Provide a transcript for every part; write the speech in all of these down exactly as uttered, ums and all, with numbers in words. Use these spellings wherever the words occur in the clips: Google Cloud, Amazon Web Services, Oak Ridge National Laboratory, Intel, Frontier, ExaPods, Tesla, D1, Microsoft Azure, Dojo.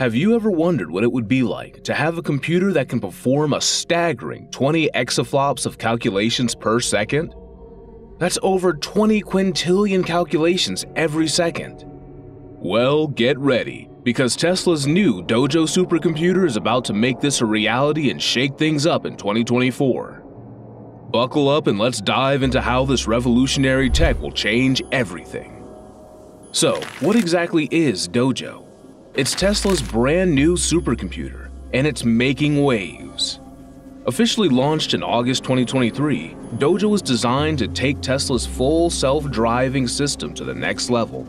Have you ever wondered what it would be like to have a computer that can perform a staggering twenty exaflops of calculations per second? That's over twenty quintillion calculations every second. Well, get ready, because Tesla's new Dojo supercomputer is about to make this a reality and shake things up in twenty twenty-four. Buckle up and let's dive into how this revolutionary tech will change everything. So, what exactly is Dojo? It's Tesla's brand new supercomputer, and it's making waves. Officially launched in August twenty twenty-three, Dojo was designed to take Tesla's full self-driving system to the next level.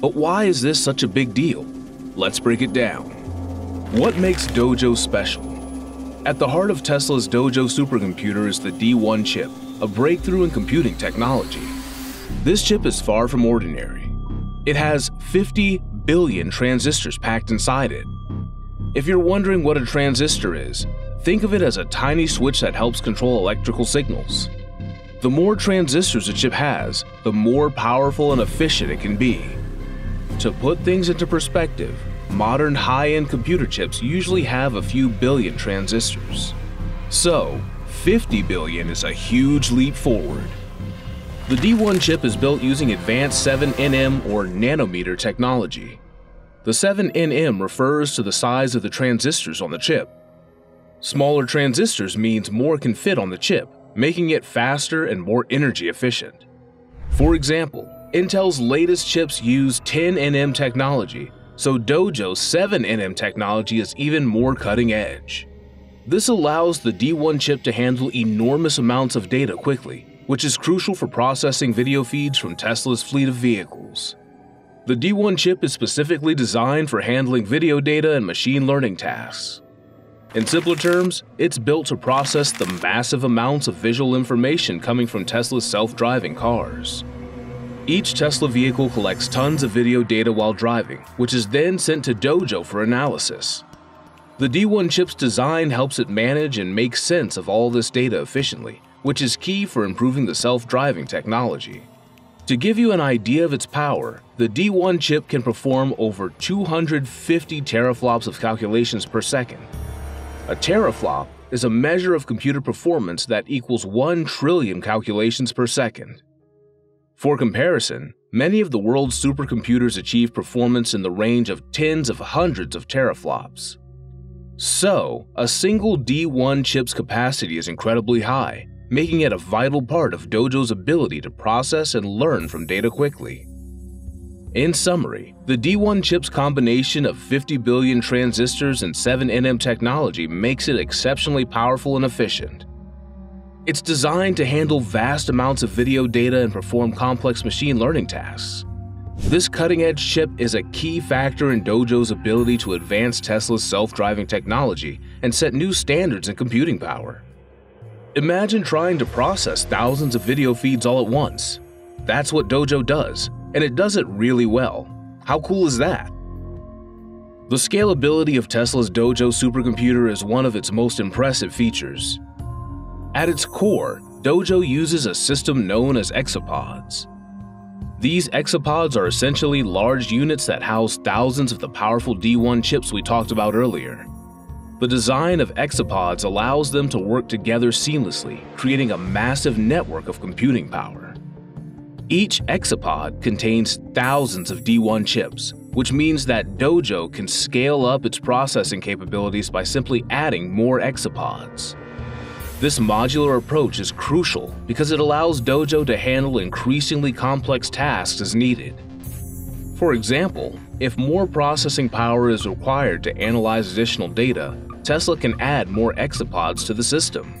But why is this such a big deal? Let's break it down. What makes Dojo special? At the heart of Tesla's Dojo supercomputer is the D one chip, a breakthrough in computing technology. This chip is far from ordinary. It has fifty billion transistors packed inside it. If you're wondering what a transistor is, think of it as a tiny switch that helps control electrical signals. The more transistors a chip has, the more powerful and efficient it can be. To put things into perspective, modern high-end computer chips usually have a few billion transistors. So, fifty billion is a huge leap forward. The D one chip is built using advanced seven N M or nanometer technology. The seven N M refers to the size of the transistors on the chip. Smaller transistors means more can fit on the chip, making it faster and more energy efficient. For example, Intel's latest chips use ten N M technology, so Dojo's seven N M technology is even more cutting edge. This allows the D one chip to handle enormous amounts of data quickly, which is crucial for processing video feeds from Tesla's fleet of vehicles. The D one chip is specifically designed for handling video data and machine learning tasks. In simpler terms, it's built to process the massive amounts of visual information coming from Tesla's self-driving cars. Each Tesla vehicle collects tons of video data while driving, which is then sent to Dojo for analysis. The D one chip's design helps it manage and make sense of all this data efficiently, which is key for improving the self-driving technology. To give you an idea of its power, the D one chip can perform over two hundred fifty teraflops of calculations per second. A teraflop is a measure of computer performance that equals one trillion calculations per second. For comparison, many of the world's supercomputers achieve performance in the range of tens of hundreds of teraflops. So, a single D one chip's capacity is incredibly high, making it a vital part of Dojo's ability to process and learn from data quickly. In summary, the D one chip's combination of fifty billion transistors and seven N M technology makes it exceptionally powerful and efficient. It's designed to handle vast amounts of video data and perform complex machine learning tasks. This cutting-edge chip is a key factor in Dojo's ability to advance Tesla's self-driving technology and set new standards in computing power. Imagine trying to process thousands of video feeds all at once. That's what Dojo does, and it does it really well. How cool is that? The scalability of Tesla's Dojo supercomputer is one of its most impressive features. At its core, Dojo uses a system known as ExaPods. These ExaPods are essentially large units that house thousands of the powerful D one chips we talked about earlier. The design of ExaPods allows them to work together seamlessly, creating a massive network of computing power. Each ExaPod contains thousands of D one chips, which means that Dojo can scale up its processing capabilities by simply adding more ExaPods. This modular approach is crucial because it allows Dojo to handle increasingly complex tasks as needed. For example, if more processing power is required to analyze additional data, Tesla can add more exapods to the system.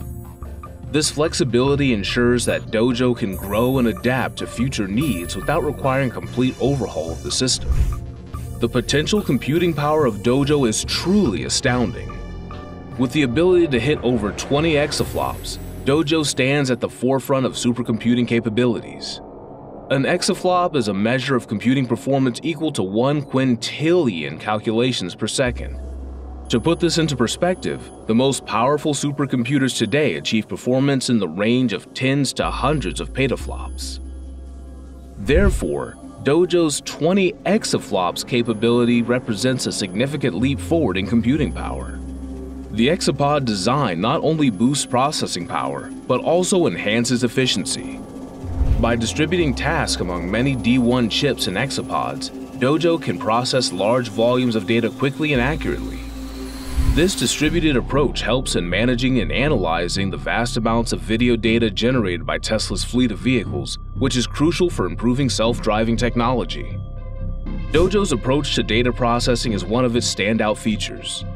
This flexibility ensures that Dojo can grow and adapt to future needs without requiring complete overhaul of the system. The potential computing power of Dojo is truly astounding. With the ability to hit over twenty exaflops, Dojo stands at the forefront of supercomputing capabilities. An exaflop is a measure of computing performance equal to one quintillion calculations per second. To put this into perspective, the most powerful supercomputers today achieve performance in the range of tens to hundreds of petaflops. Therefore, Dojo's twenty exaflops capability represents a significant leap forward in computing power. The ExaPod design not only boosts processing power, but also enhances efficiency. By distributing tasks among many D one chips and ExaPods, Dojo can process large volumes of data quickly and accurately. This distributed approach helps in managing and analyzing the vast amounts of video data generated by Tesla's fleet of vehicles, which is crucial for improving self-driving technology. Dojo's approach to data processing is one of its standout features.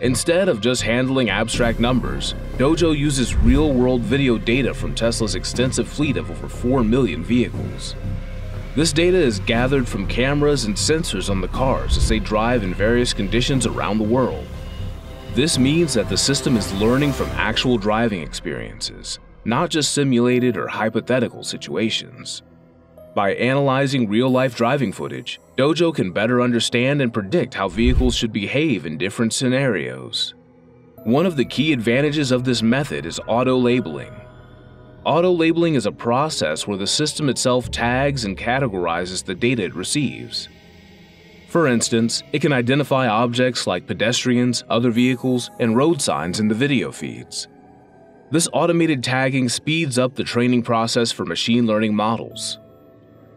Instead of just handling abstract numbers, Dojo uses real-world video data from Tesla's extensive fleet of over four million vehicles. This data is gathered from cameras and sensors on the cars as they drive in various conditions around the world. This means that the system is learning from actual driving experiences, not just simulated or hypothetical situations. By analyzing real-life driving footage, Dojo can better understand and predict how vehicles should behave in different scenarios. One of the key advantages of this method is auto-labeling. Auto-labeling is a process where the system itself tags and categorizes the data it receives. For instance, it can identify objects like pedestrians, other vehicles, and road signs in the video feeds. This automated tagging speeds up the training process for machine learning models.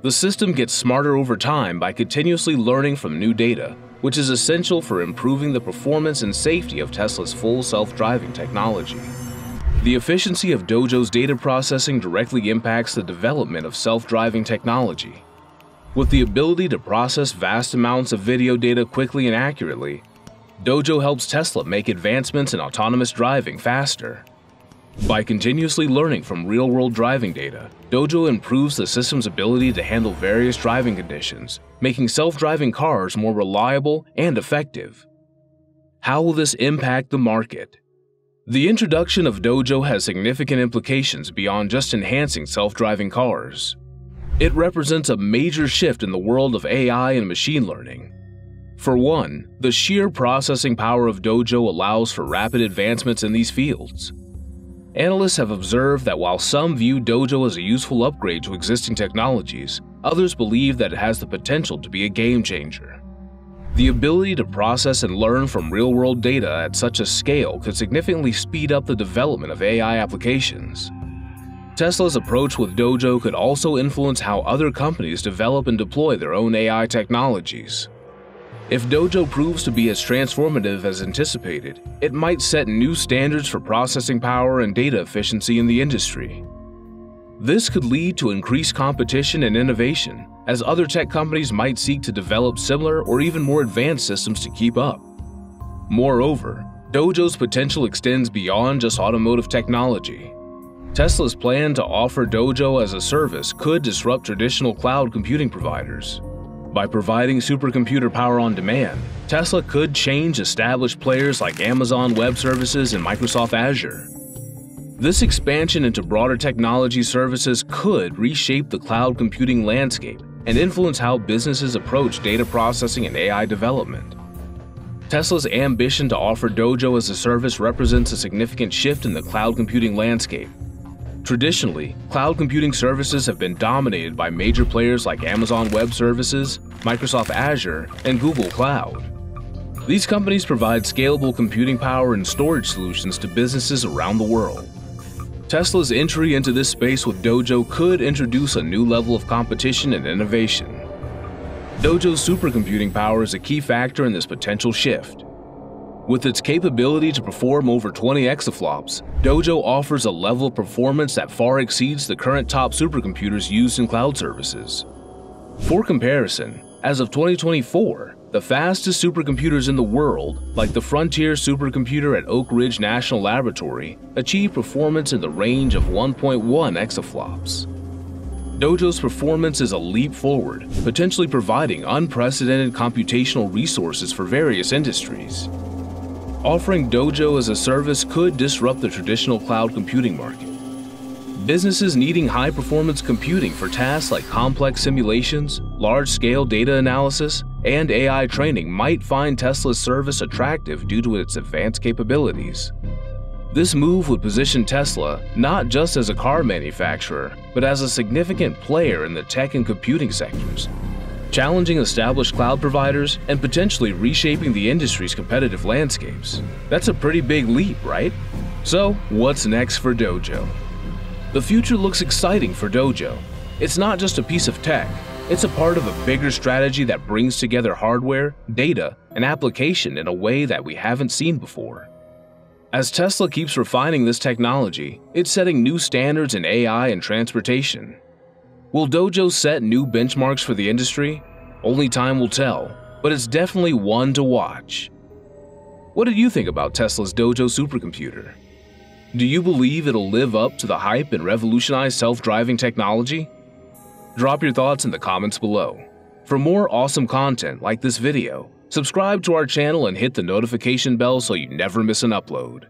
The system gets smarter over time by continuously learning from new data, which is essential for improving the performance and safety of Tesla's full self-driving technology. The efficiency of Dojo's data processing directly impacts the development of self-driving technology. With the ability to process vast amounts of video data quickly and accurately, Dojo helps Tesla make advancements in autonomous driving faster. By continuously learning from real-world driving data, Dojo improves the system's ability to handle various driving conditions, making self-driving cars more reliable and effective. How will this impact the market? The introduction of Dojo has significant implications beyond just enhancing self-driving cars. It represents a major shift in the world of A I and machine learning. For one, the sheer processing power of Dojo allows for rapid advancements in these fields. Analysts have observed that while some view Dojo as a useful upgrade to existing technologies, others believe that it has the potential to be a game changer. The ability to process and learn from real-world data at such a scale could significantly speed up the development of A I applications. Tesla's approach with Dojo could also influence how other companies develop and deploy their own A I technologies. If Dojo proves to be as transformative as anticipated, it might set new standards for processing power and data efficiency in the industry. This could lead to increased competition and innovation, as other tech companies might seek to develop similar or even more advanced systems to keep up. Moreover, Dojo's potential extends beyond just automotive technology. Tesla's plan to offer Dojo as a service could disrupt traditional cloud computing providers. By providing supercomputer power on demand, Tesla could change established players like Amazon Web Services and Microsoft Azure. This expansion into broader technology services could reshape the cloud computing landscape and influence how businesses approach data processing and A I development. Tesla's ambition to offer Dojo as a service represents a significant shift in the cloud computing landscape. Traditionally, cloud computing services have been dominated by major players like Amazon Web Services, Microsoft Azure, and Google Cloud. These companies provide scalable computing power and storage solutions to businesses around the world. Tesla's entry into this space with Dojo could introduce a new level of competition and innovation. Dojo's supercomputing power is a key factor in this potential shift. With its capability to perform over twenty exaflops, Dojo offers a level of performance that far exceeds the current top supercomputers used in cloud services. For comparison, as of twenty twenty-four, the fastest supercomputers in the world, like the Frontier supercomputer at Oak Ridge National Laboratory, achieved performance in the range of one point one exaflops. Dojo's performance is a leap forward, potentially providing unprecedented computational resources for various industries. Offering Dojo as a service could disrupt the traditional cloud computing market. Businesses needing high-performance computing for tasks like complex simulations, large-scale data analysis, and A I training might find Tesla's service attractive due to its advanced capabilities. This move would position Tesla not just as a car manufacturer, but as a significant player in the tech and computing sectors, challenging established cloud providers and potentially reshaping the industry's competitive landscapes. That's a pretty big leap, right? So, what's next for Dojo? The future looks exciting for Dojo. It's not just a piece of tech, it's a part of a bigger strategy that brings together hardware, data, and application in a way that we haven't seen before. As Tesla keeps refining this technology, it's setting new standards in A I and transportation. Will Dojo set new benchmarks for the industry? Only time will tell, but it's definitely one to watch. What do you think about Tesla's Dojo supercomputer? Do you believe it'll live up to the hype and revolutionize self-driving technology? Drop your thoughts in the comments below. For more awesome content like this video, subscribe to our channel and hit the notification bell so you never miss an upload.